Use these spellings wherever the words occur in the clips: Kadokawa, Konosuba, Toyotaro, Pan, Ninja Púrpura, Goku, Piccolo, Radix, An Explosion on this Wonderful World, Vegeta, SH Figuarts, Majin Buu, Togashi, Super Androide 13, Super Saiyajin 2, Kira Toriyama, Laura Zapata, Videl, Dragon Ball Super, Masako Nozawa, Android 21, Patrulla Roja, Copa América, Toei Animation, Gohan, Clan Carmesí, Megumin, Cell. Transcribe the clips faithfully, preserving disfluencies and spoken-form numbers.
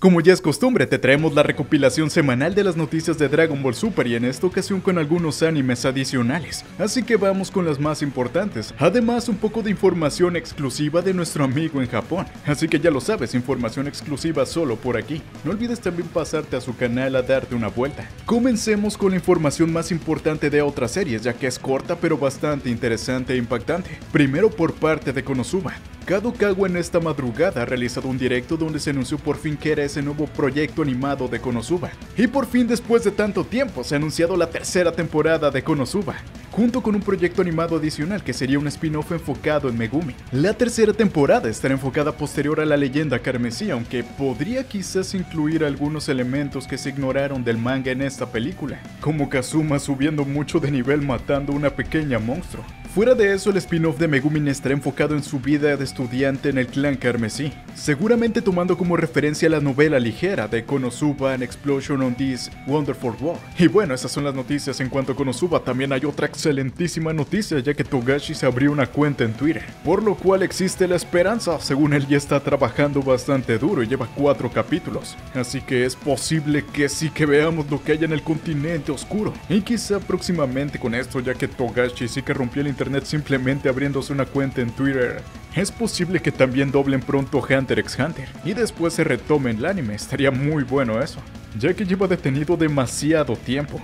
Como ya es costumbre, te traemos la recopilación semanal de las noticias de Dragon Ball Super y en esta ocasión con algunos animes adicionales, así que vamos con las más importantes, además un poco de información exclusiva de nuestro amigo en Japón, así que ya lo sabes, información exclusiva solo por aquí. No olvides también pasarte a su canal a darte una vuelta. Comencemos con la información más importante de otras series, ya que es corta pero bastante interesante e impactante. Primero por parte de Konosuba. Kadokawa en esta madrugada ha realizado un directo donde se anunció por fin que era ese nuevo proyecto animado de Konosuba. Y por fin, después de tanto tiempo, se ha anunciado la tercera temporada de Konosuba, junto con un proyecto animado adicional que sería un spin-off enfocado en Megumin. La tercera temporada estará enfocada posterior a la leyenda carmesí, aunque podría quizás incluir algunos elementos que se ignoraron del manga en esta película, como Kazuma subiendo mucho de nivel matando a una pequeña monstruo. Fuera de eso, el spin-off de Megumin estará enfocado en su vida de estudiante en el Clan Carmesí, seguramente tomando como referencia la novela ligera de Konosuba, An Explosion on this Wonderful World. Y bueno, esas son las noticias en cuanto a Konosuba. También hay otra excelentísima noticia, ya que Togashi se abrió una cuenta en Twitter, por lo cual existe la esperanza. Según él, ya está trabajando bastante duro y lleva cuatro capítulos, así que es posible que sí que veamos lo que hay en el continente oscuro, y quizá próximamente con esto, ya que Togashi sí que rompió el internet Internet simplemente abriéndose una cuenta en Twitter. Es posible que también doblen pronto Hunter x Hunter y después se retomen el anime. Estaría muy bueno eso, ya que lleva detenido demasiado tiempo.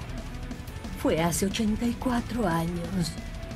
Fue hace ochenta y cuatro años.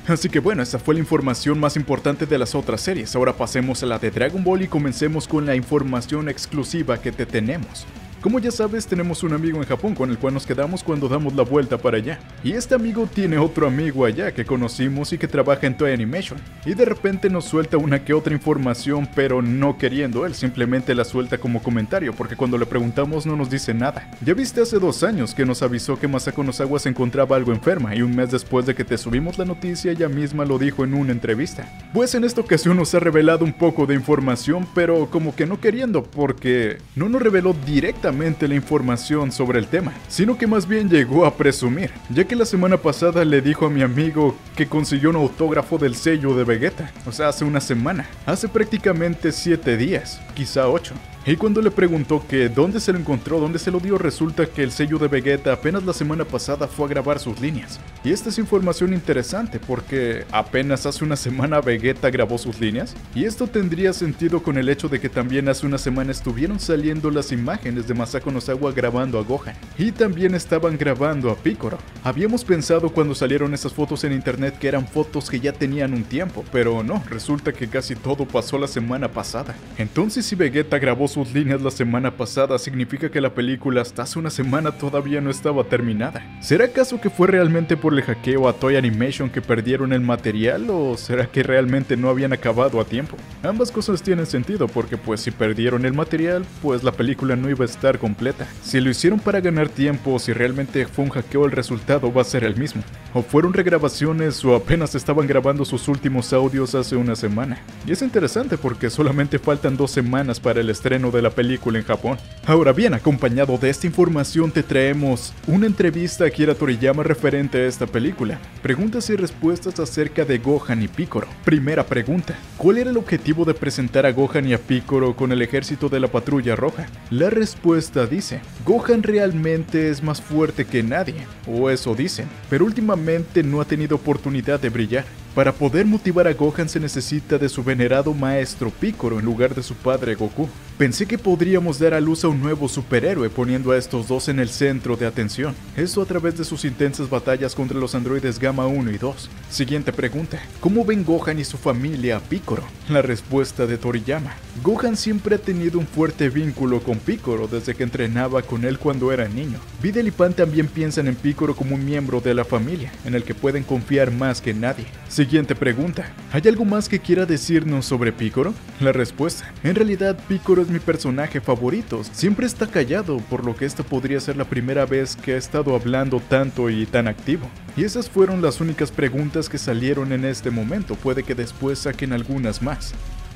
Así que bueno, esa fue la información más importante de las otras series. Ahora pasemos a la de Dragon Ball y comencemos con la información exclusiva que te tenemos. Como ya sabes, tenemos un amigo en Japón con el cual nos quedamos cuando damos la vuelta para allá. Y este amigo tiene otro amigo allá que conocimos y que trabaja en Toei Animation. Y de repente nos suelta una que otra información, pero no queriendo él, simplemente la suelta como comentario, porque cuando le preguntamos no nos dice nada. Ya viste hace dos años que nos avisó que Masako Nozawa se encontraba algo enferma, y un mes después de que te subimos la noticia ella misma lo dijo en una entrevista. Pues en esta ocasión nos ha revelado un poco de información, pero como que no queriendo, porque no nos reveló directamente la información sobre el tema, sino que más bien llegó a presumir, ya que la semana pasada le dijo a mi amigo que consiguió un autógrafo del sello de Vegeta, o sea, hace una semana, hace prácticamente siete días, quizá ocho. Y cuando le preguntó que dónde se lo encontró, dónde se lo dio, resulta que el sello de Vegeta apenas la semana pasada fue a grabar sus líneas. Y esta es información interesante porque apenas hace una semana Vegeta grabó sus líneas. Y esto tendría sentido con el hecho de que también hace una semana estuvieron saliendo las imágenes de Masako Nozawa grabando a Gohan. Y también estaban grabando a Piccolo. Habíamos pensado cuando salieron esas fotos en internet que eran fotos que ya tenían un tiempo, pero no, resulta que casi todo pasó la semana pasada. Entonces si Vegeta grabó sus líneas la semana pasada, significa que la película hasta hace una semana todavía no estaba terminada. ¿Será acaso que fue realmente por el hackeo a Toei Animation que perdieron el material, o será que realmente no habían acabado a tiempo? Ambas cosas tienen sentido porque pues si perdieron el material, pues la película no iba a estar completa. Si lo hicieron para ganar tiempo o si realmente fue un hackeo, el resultado va a ser el mismo. O fueron regrabaciones o apenas estaban grabando sus últimos audios hace una semana. Y es interesante porque solamente faltan dos semanas para el estreno de la película en Japón. Ahora bien, acompañado de esta información te traemos una entrevista a Kira Toriyama referente a esta película. Preguntas y respuestas acerca de Gohan y Piccolo. Primera pregunta: ¿cuál era el objetivo de presentar a Gohan y a Piccolo con el ejército de la Patrulla Roja? La respuesta dice: Gohan realmente es más fuerte que nadie, o eso dicen, pero últimamente no ha tenido oportunidad de brillar. Para poder motivar a Gohan se necesita de su venerado maestro Piccolo en lugar de su padre Goku. Pensé que podríamos dar a luz a un nuevo superhéroe poniendo a estos dos en el centro de atención. Esto a través de sus intensas batallas contra los androides Gamma uno y dos. Siguiente pregunta: ¿cómo ven Gohan y su familia a Piccolo? La respuesta de Toriyama: Gohan siempre ha tenido un fuerte vínculo con Piccolo desde que entrenaba con él cuando era niño. Videl y Pan también piensan en Piccolo como un miembro de la familia, en el que pueden confiar más que nadie. Siguiente pregunta: ¿hay algo más que quiera decirnos sobre Piccolo? La respuesta: en realidad Piccolo es mi personaje favorito, siempre está callado, por lo que esta podría ser la primera vez que ha estado hablando tanto y tan activo. Y esas fueron las únicas preguntas que salieron en este momento, puede que después saquen algunas más.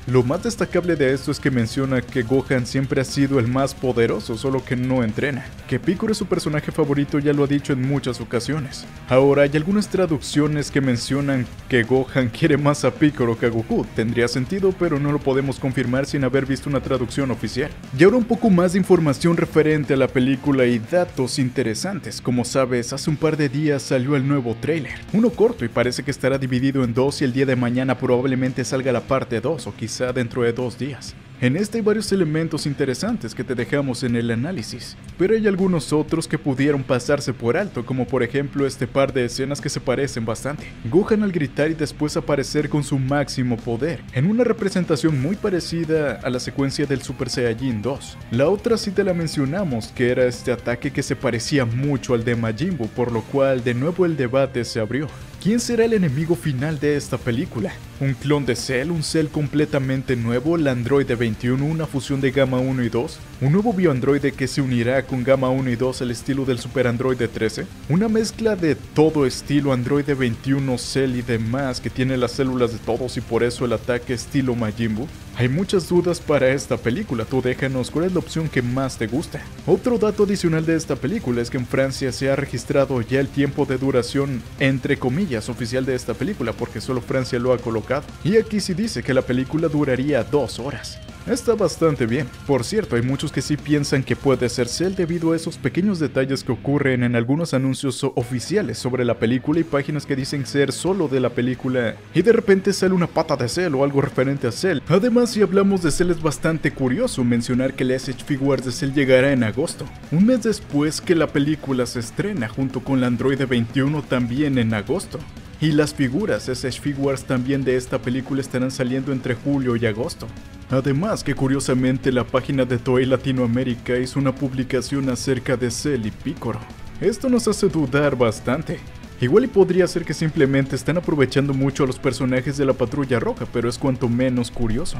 Lo más destacable de esto es que menciona que Gohan siempre ha sido el más poderoso, solo que no entrena, que Piccolo es su personaje favorito, ya lo ha dicho en muchas ocasiones. Ahora, hay algunas traducciones que mencionan que Gohan quiere más a Piccolo que a Goku, tendría sentido, pero no lo podemos confirmar sin haber visto una traducción oficial. Y ahora un poco más de información referente a la película y datos interesantes. Como sabes, hace un par de días salió el nuevo tráiler, uno corto y parece que estará dividido en dos y el día de mañana probablemente salga la parte dos o quizá dentro de dos días. En este hay varios elementos interesantes que te dejamos en el análisis, pero hay algunos otros que pudieron pasarse por alto, como por ejemplo este par de escenas que se parecen bastante. Gohan al gritar y después aparecer con su máximo poder, en una representación muy parecida a la secuencia del Super Saiyajin dos. La otra sí te la mencionamos, que era este ataque que se parecía mucho al de Majin Buu, por lo cual de nuevo el debate se abrió. ¿Quién será el enemigo final de esta película? ¿Un clon de Cell? ¿Un Cell completamente nuevo? ¿El Android veintiuno? ¿Una fusión de Gamma uno y dos? ¿Un nuevo bioandroide que se unirá con Gamma uno y dos al estilo del Super Androide trece? ¿Una mezcla de todo estilo Androide veintiuno, Cell y demás que tiene las células de todos y por eso el ataque estilo Majin Buu? Hay muchas dudas para esta película, tú déjanos cuál es la opción que más te gusta. Otro dato adicional de esta película es que en Francia se ha registrado ya el tiempo de duración, entre comillas, oficial de esta película, porque solo Francia lo ha colocado. Y aquí sí dice que la película duraría dos horas. Está bastante bien. Por cierto, hay muchos que sí piensan que puede ser Cell debido a esos pequeños detalles que ocurren en algunos anuncios oficiales sobre la película y páginas que dicen ser solo de la película y de repente sale una pata de Cell o algo referente a Cell. Además, si hablamos de Cell es bastante curioso mencionar que el S H Figuarts de Cell llegará en agosto, un mes después que la película se estrena, junto con la Android veintiuno también en agosto. Y las figuras S H Figuarts también de esta película estarán saliendo entre julio y agosto. Además que curiosamente la página de Toei Latinoamérica hizo una publicación acerca de Cell y Piccolo. Esto nos hace dudar bastante. Igual y podría ser que simplemente están aprovechando mucho a los personajes de la Patrulla Roja, pero es cuanto menos curioso,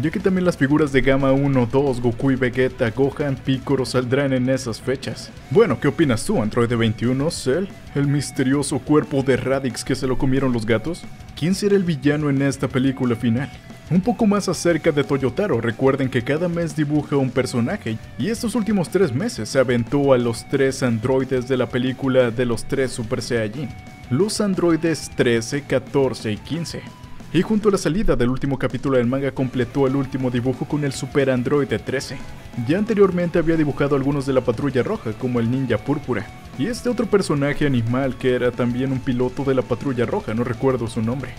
ya que también las figuras de Gamma uno, dos, Goku y Vegeta, Gohan, Piccolo saldrán en esas fechas. Bueno, ¿qué opinas tú? ¿Androide veintiuno? ¿Cell? ¿El misterioso cuerpo de Radix que se lo comieron los gatos? ¿Quién será el villano en esta película final? Un poco más acerca de Toyotaro, recuerden que cada mes dibuja un personaje y estos últimos tres meses se aventó a los tres androides de la película de los tres Super Saiyajin, los androides trece, catorce y quince. Y junto a la salida del último capítulo del manga completó el último dibujo con el Super Androide trece. Ya anteriormente había dibujado algunos de la Patrulla Roja como el Ninja Púrpura y este otro personaje animal que era también un piloto de la Patrulla Roja, no recuerdo su nombre.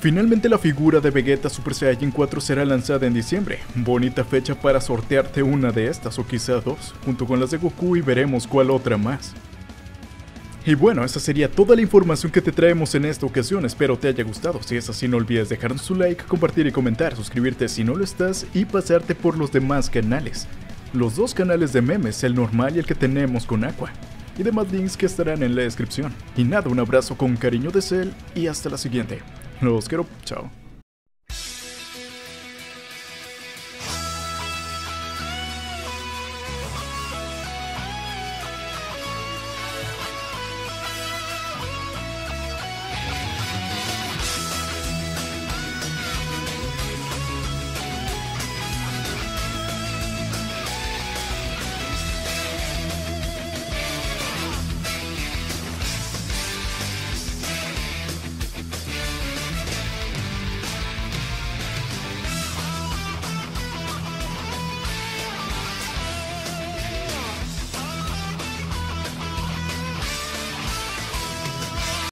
Finalmente la figura de Vegeta Super Saiyan cuatro será lanzada en diciembre, bonita fecha para sortearte una de estas o quizá dos, junto con las de Goku y veremos cuál otra más. Y bueno, esa sería toda la información que te traemos en esta ocasión, espero te haya gustado, si es así no olvides dejarnos tu like, compartir y comentar, suscribirte si no lo estás y pasarte por los demás canales, los dos canales de memes, el normal y el que tenemos con Aqua, y demás links que estarán en la descripción. Y nada, un abrazo con cariño de Cell y hasta la siguiente. Los quiero, chao.